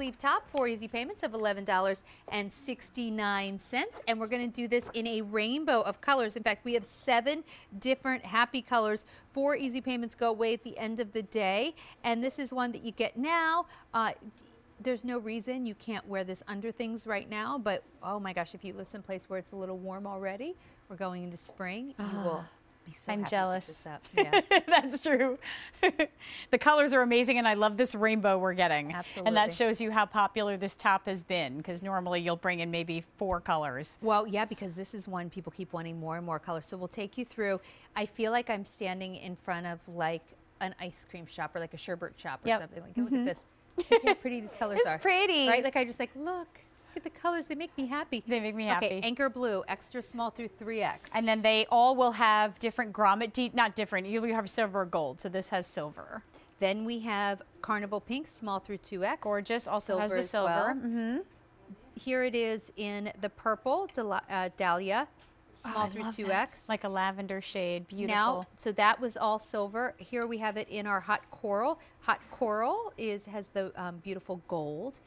Sleeve top for easy payments of $11.69, and we're going to do this in a rainbow of colors. In fact, we have 7 different happy colors. 4 easy payments go away at the end of the day, and this is one that you get now. There's no reason you can't wear this under things right now, but oh my gosh, if you live someplace where it's a little warm already, we're going into spring, you will be so I'm jealous. Yeah. That's true. The colors are amazing, and I love this rainbow we're getting. Absolutely. And that shows you how popular this top has been, because normally you'll bring in maybe 4 colors. Well, yeah, because this is one people keep wanting more and more colors. So we'll take you through. I feel like I'm standing in front of like an ice cream shop or like a sherbet shop or something. Like, look at this. Look how pretty these colors are. It's pretty. Right? Like I just like, look. Look at the colors, they make me happy. They make me happy. Okay, Anchor Blue, extra small through 3X. And then they all will have different grommet, not different, you have silver or gold, so this has silver. Then we have Carnival Pink, small through 2X. Gorgeous, also has the silver. Well. Here it is in the purple, Dahlia, small through 2X. That. Like a lavender shade, beautiful. Now, so that was all silver. Here we have it in our Hot Coral. Hot Coral has the beautiful gold.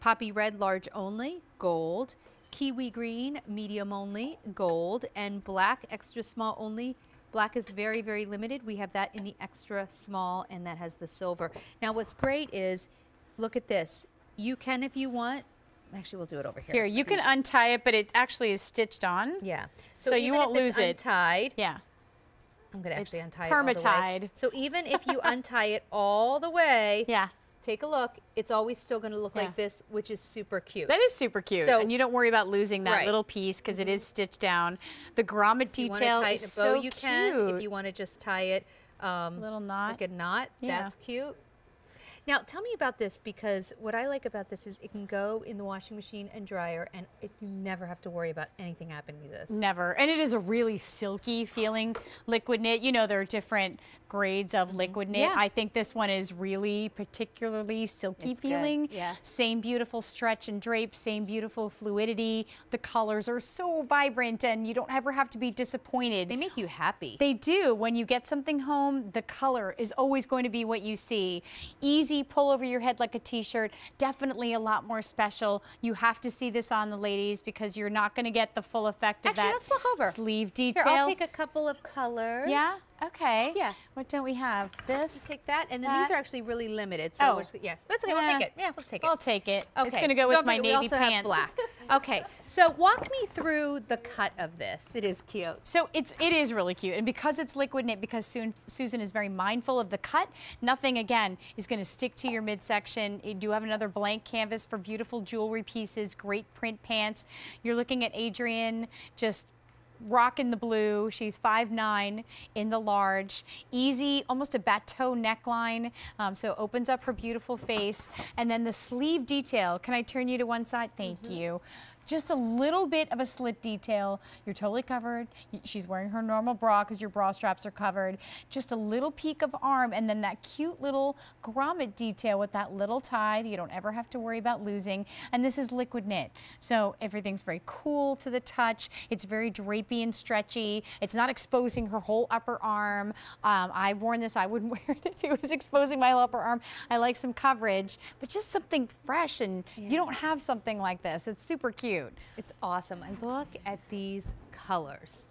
Poppy red, large only, gold. Kiwi green, medium only, gold. And black, extra small only. Black is very, very limited. We have that in the extra small, and that has the silver. Now what's great is, look at this. You can, if you want, actually we'll do it over here. Here, you can untie it, but it actually is stitched on. Yeah. So you won't lose it. Untied. Yeah. I'm gonna actually untie it all the way. Permatied. So even if you untie it all the way, yeah. Take a look, it's always still gonna look like this, which is super cute. That is super cute, so, and you don't worry about losing that little piece because it is stitched down. The grommet detail is so cute. If you wanna just tie it. Little knot. Like a knot, that's cute. Now tell me about this, because what I like about this is it can go in the washing machine and dryer, and you never have to worry about anything happening to this. Never, and it is a really silky feeling liquid knit. You know, there are different grades of liquid knit. Yeah. I think this one is really particularly silky feeling. Yeah. Same beautiful stretch and drape, same beautiful fluidity. The colors are so vibrant, and you don't ever have to be disappointed. They make you happy. They do. When you get something home, the color is always going to be what you see. Easy pull over your head like a t-shirt, definitely a lot more special. You have to see this on the ladies because you're not going to get the full effect of that. Let's walk over. Sleeve detail. Here, I'll take a couple of colors. Yeah. Okay. Yeah. What don't we have? This. You take that, and then these are actually really limited. So that's okay. Yeah. We'll take it. Yeah, we'll take it. I'll take it. Okay. It's going to go with my navy pants. We also have black. Okay. So walk me through the cut of this. It is cute. So it is really cute, and because it's liquid knit, because Susan is very mindful of the cut, nothing again is going to stick to your midsection. You do have another blank canvas for beautiful jewelry pieces, great print pants. You're looking at Adrian just rocking the blue. She's 5'9" in the large. Easy, almost a bateau neckline, so opens up her beautiful face. And then the sleeve detail. Can I turn you to one side? Thank you. Just a little bit of a slit detail. You're totally covered. She's wearing her normal bra because your bra straps are covered. Just a little peak of arm, and then that cute little grommet detail with that little tie that you don't ever have to worry about losing. And this is liquid knit. So everything's very cool to the touch. It's very drapey and stretchy. It's not exposing her whole upper arm. I've worn this. I wouldn't wear it if it was exposing my whole upper arm. I like some coverage, but just something fresh, and you don't have something like this. It's super cute. It's awesome. And look at these colors.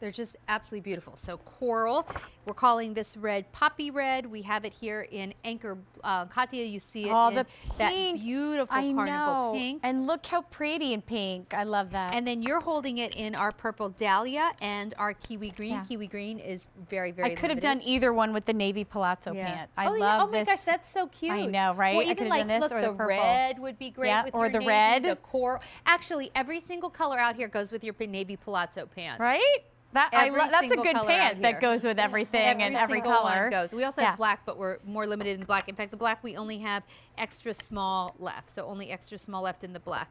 They're just absolutely beautiful. So coral, we're calling this red poppy red. We have it here in Anchor. Katia, you see it in the pink. That beautiful carnival pink. And look how pretty in pink. I love that. And then you're holding it in our purple dahlia and our kiwi green. Yeah. Kiwi green is very, very limited. I could have done either one with the navy palazzo pant. I love this. Oh my gosh, that's so cute. I know, right? Well, I could have done this or the purple. Red would be great with your navy. Or the red. The coral. Actually, every single color out here goes with your navy palazzo pant. Right? That's a good pant that goes with everything and every color. We also have black, but we're more limited in the black. In fact, the black we only have extra small left, so only extra small left in the black.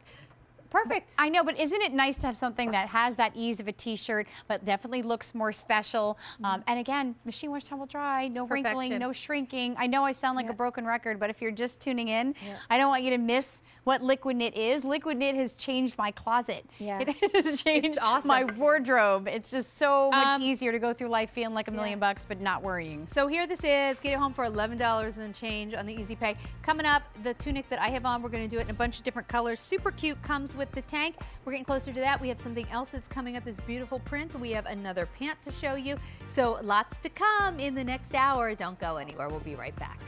Perfect. I know, but isn't it nice to have something that has that ease of a t-shirt, but definitely looks more special? And again, machine wash, towel dry, no wrinkling, no shrinking. I know I sound like a broken record, but if you're just tuning in, I don't want you to miss what Liquid Knit is. Liquid Knit has changed my closet. Yeah. It has changed my wardrobe. It's just so much easier to go through life feeling like a $1,000,000 but not worrying. So here this is. Get it home for $11 and change on the Easy Pay. Coming up, the tunic that I have on, we're going to do it in a bunch of different colors. Super cute, comes with the tank. We're getting closer to that. We have something else that's coming up, this beautiful print. We have another pant to show you. So lots to come in the next hour. Don't go anywhere. We'll be right back.